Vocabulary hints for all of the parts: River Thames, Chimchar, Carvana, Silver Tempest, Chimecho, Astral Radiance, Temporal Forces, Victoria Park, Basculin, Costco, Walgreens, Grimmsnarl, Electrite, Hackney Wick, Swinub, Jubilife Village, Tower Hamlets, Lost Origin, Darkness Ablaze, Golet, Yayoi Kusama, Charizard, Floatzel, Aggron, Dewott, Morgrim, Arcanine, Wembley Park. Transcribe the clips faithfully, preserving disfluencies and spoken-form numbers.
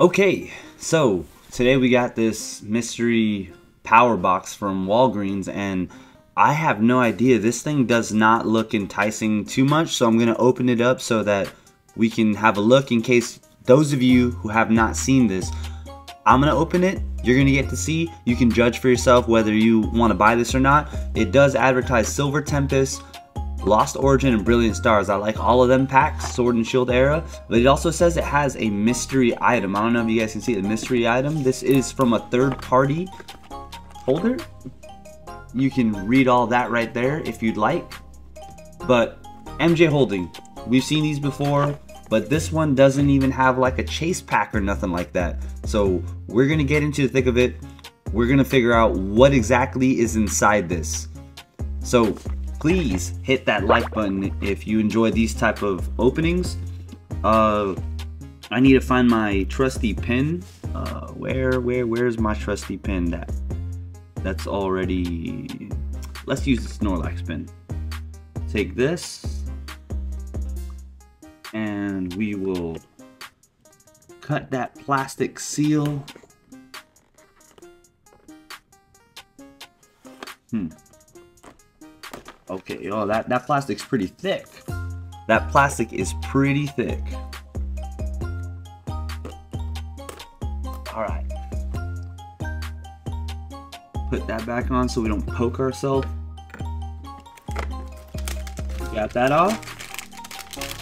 Okay, so today we got this mystery power box from Walgreens, and I have no idea. This thing does not look enticing too much, so I'm going to open it up so that we can have a look in case those of you who have not seen this. I'm going to open it. You're going to get to see. You can judge for yourself whether you want to buy this or not. It does advertise Silver Tempest, Lost Origin, and Brilliant Stars. I like all of them packs, Sword and Shield era. But it also says it has a mystery item. I don't know if you guys can see the mystery item. This is from a third party holder. You can read all that right there if you'd like. But M J Holding, we've seen these before, but this one doesn't even have like a chase pack or nothing like that. So we're gonna get into the thick of it. We're gonna figure out what exactly is inside this. So please hit that like button if you enjoy these type of openings. Uh, I need to find my trusty pin. Uh, where, where, where's my trusty pin? That, that's already. Let's use the Snorlax pin. Take this, and we will cut that plastic seal. Hmm. Okay, oh, that, that plastic's pretty thick. That plastic is pretty thick. All right. Put that back on so we don't poke ourselves. Got that off.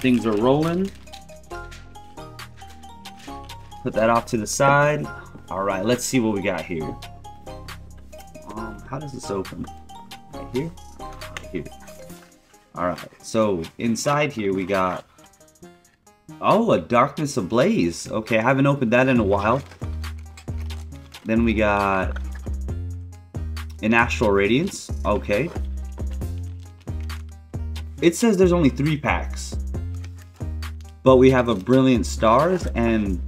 Things are rolling. Put that off to the side. All right, let's see what we got here. Um, how does this open? Right here? Here. All right, so inside here we got, oh, a Darkness Ablaze. Okay, I haven't opened that in a while. Then we got an Astral Radiance. Okay, it says there's only three packs, but we have a Brilliant Stars and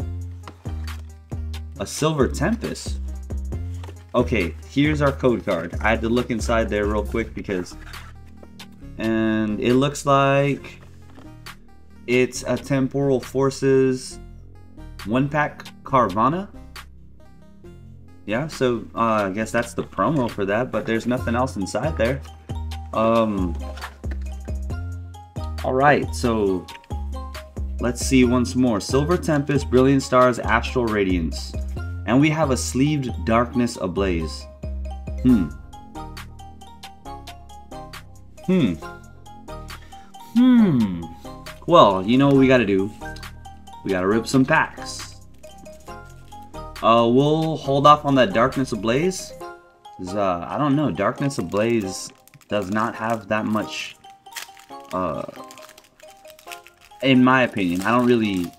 a Silver Tempest. Okay, here's our code card. I had to look inside there real quick because. And it looks like it's a Temporal Forces one-pack Carvana. Yeah, so uh, I guess that's the promo for that, but there's nothing else inside there. Um, all right, so let's see once more. Silver Tempest, Brilliant Stars, Astral Radiance. And we have a sleeved Darkness Ablaze. Hmm. Hmm. Hmm. Well, you know what we gotta do. We gotta rip some packs. Uh, we'll hold off on that Darkness Ablaze. Uh, I don't know. Darkness Ablaze does not have that much. Uh, in my opinion, I don't really.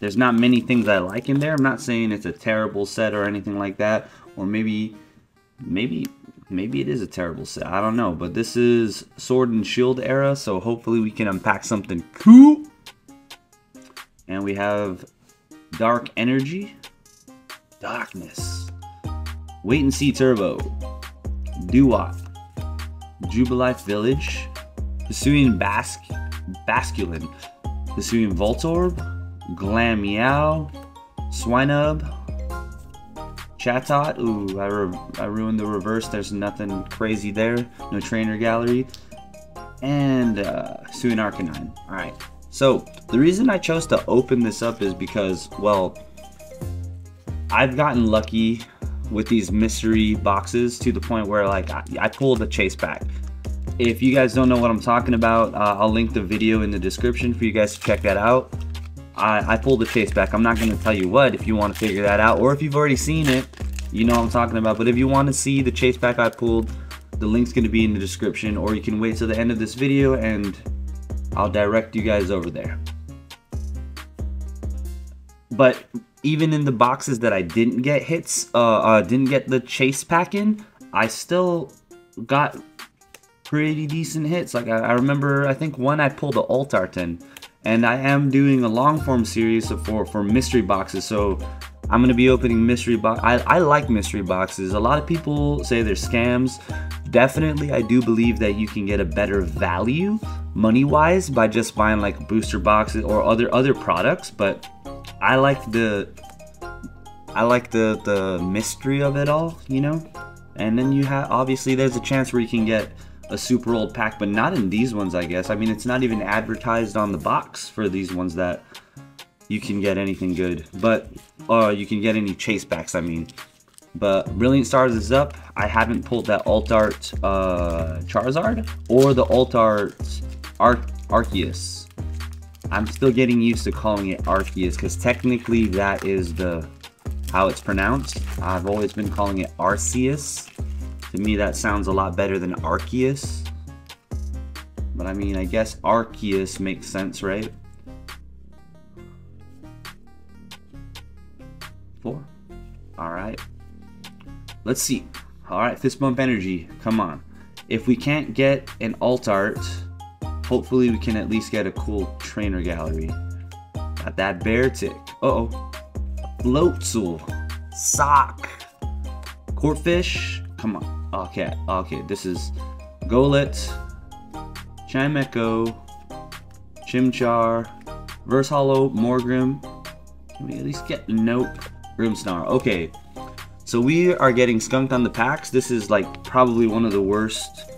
There's not many things I like in there. I'm not saying it's a terrible set or anything like that. Or maybe, maybe. Maybe it is a terrible set. I don't know. But this is Sword and Shield era, so hopefully we can unpack something cool. And we have Dark Energy. Darkness. Wait and See Turbo. Dewott. Jubilife Village. Pursuing Basc Basculin. Pursuing Voltorb. Glameow. Swinub. Chatot, ooh, I, re I ruined the reverse. There's nothing crazy there. No trainer gallery. And uh, soon Arcanine. All right. So the reason I chose to open this up is because, well, I've gotten lucky with these mystery boxes to the point where, like, I, I pulled a chase pack. If you guys don't know what I'm talking about, uh, I'll link the video in the description for you guys to check that out. I, I pulled the chase back. I'm not going to tell you what if you want to figure that out, or if you've already seen it, you know what I'm talking about. But if you want to see the chase back I pulled, the link's going to be in the description, or you can wait till the end of this video and I'll direct you guys over there. But even in the boxes that I didn't get hits, uh, uh, didn't get the chase pack in, I still got pretty decent hits. Like I, I remember, I think one I pulled the Altarton. And I am doing a long form series for, for mystery boxes. So I'm going to be opening mystery box. I, I like mystery boxes. A lot of people say they're scams. Definitely, I do believe that you can get a better value money wise by just buying like booster boxes or other other products. But I like the I like the, the mystery of it all, you know? And then you have, obviously there's a chance where you can get a super old pack, but not in these ones, I guess. I mean, it's not even advertised on the box for these ones that you can get anything good, but uh, you can get any chase backs, I mean. But Brilliant Stars is up. I haven't pulled that alt art uh, Charizard or the alt art Ar Arceus. I'm still getting used to calling it Arceus because technically that is the how it's pronounced. I've always been calling it Arceus. To me, that sounds a lot better than Arceus. But I mean, I guess Arceus makes sense, right? Four. All right. Let's see. All right, Fist Bump Energy. Come on. If we can't get an alt art, hopefully we can at least get a cool trainer gallery. Got that Beartick. Uh oh. Floatzel. Sock. Corpfish. Come on. Okay. Okay. This is Golet. Chimecho. Chimchar. Verseholo. Morgrim. Can we at least get? Nope. Grimmsnarl. Okay. So we are getting skunked on the packs. This is like probably one of the worst,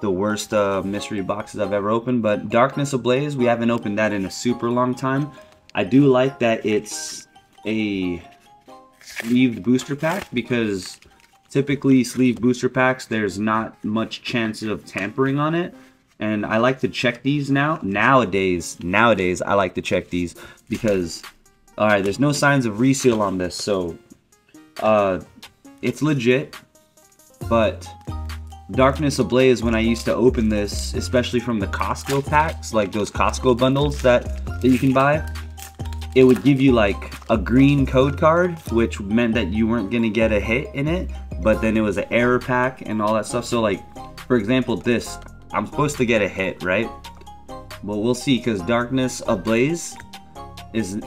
the worst uh, mystery boxes I've ever opened. But Darkness Ablaze, we haven't opened that in a super long time. I do like that it's a sleeved booster pack because typically sleeved booster packs, there's not much chance of tampering on it. And I like to check these now. Nowadays, nowadays I like to check these because, all right, there's no signs of reseal on this, so. Uh, it's legit, but Darkness Ablaze, when I used to open this, especially from the Costco packs, like those Costco bundles that, that you can buy, it would give you like a green code card, which meant that you weren't going to get a hit in it, but then it was an error pack and all that stuff. So like, for example, this, I'm supposed to get a hit, right? But we'll see, because Darkness Ablaze is...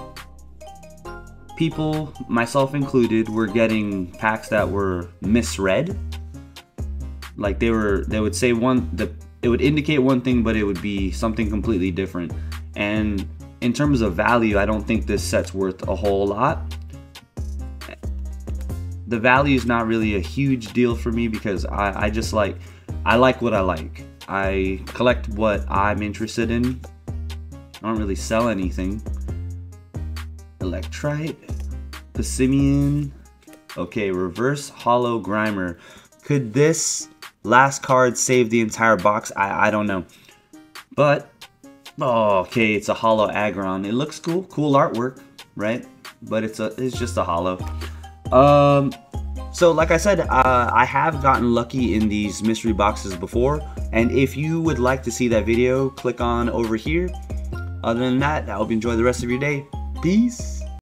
People, myself included, were getting packs that were misread. Like they were, they would say one, the, it would indicate one thing, but it would be something completely different. And in terms of value, I don't think this set's worth a whole lot. The value is not really a huge deal for me because I, I just like, I like what I like. I collect what I'm interested in. I don't really sell anything. Electrite, Passimian, okay, reverse hollow Grimer. Could this last card save the entire box? I, I don't know. But, oh, okay, it's a hollow Aggron. It looks cool, cool artwork, right? But it's a, it's just a hollow. Um, so like I said, uh, I have gotten lucky in these mystery boxes before. And if you would like to see that video, click on over here. Other than that, I hope you enjoy the rest of your day. Peace.